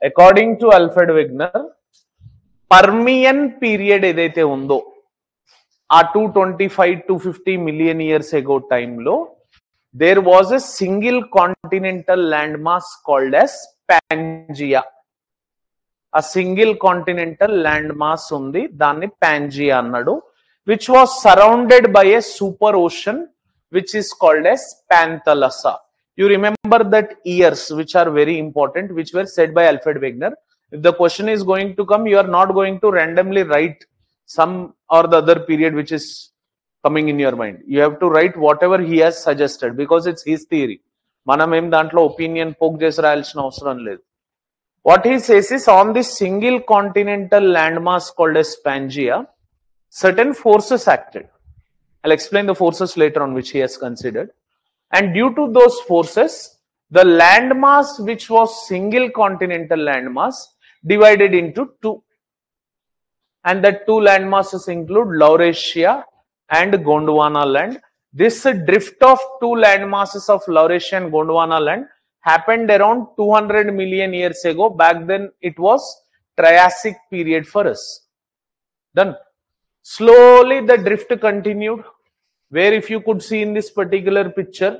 According to Alfred Wegener, Permian period edaithe undo, a 225 to 50 million years ago time lo, there was a single continental landmass called as Pangaea. A single continental landmass undi, dani Pangaea annadu, which was surrounded by a super ocean, which is called as Panthalassa. You remember that years, which are very important, which were said by Alfred Wegener. If the question is going to come, you are not going to randomly write some or the other period which is coming in your mind. You have to write whatever he has suggested because it's his theory. Manam em dantlo opinion poke chesi rayalsina avasaram ledhu. What he says is, on this single continental landmass called as Pangaea, certain forces acted. I'll explain the forces later on which he has considered. And due to those forces, the landmass, which was single continental landmass, divided into two. And the two landmasses include Laurasia and Gondwana land. This drift of two landmasses of Laurasia and Gondwana land happened around 200 million years ago. Back then, it was Triassic period for us. Done. Slowly, the drift continued. Where if you could see in this particular picture,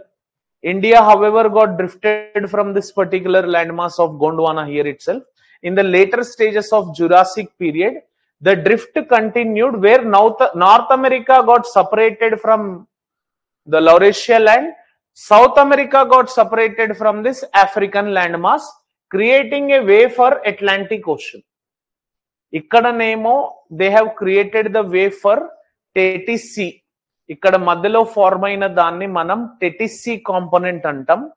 India, however, got drifted from this particular landmass of Gondwana here itself. In the later stages of Jurassic period, the drift continued where North America got separated from the Laurasia land. South America got separated from this African landmass, creating a way for Atlantic Ocean. Ikkada nemo, they have created the way for Tethys Sea. Ikkada madhalo form ayina danni manam Tethys Sea component antam.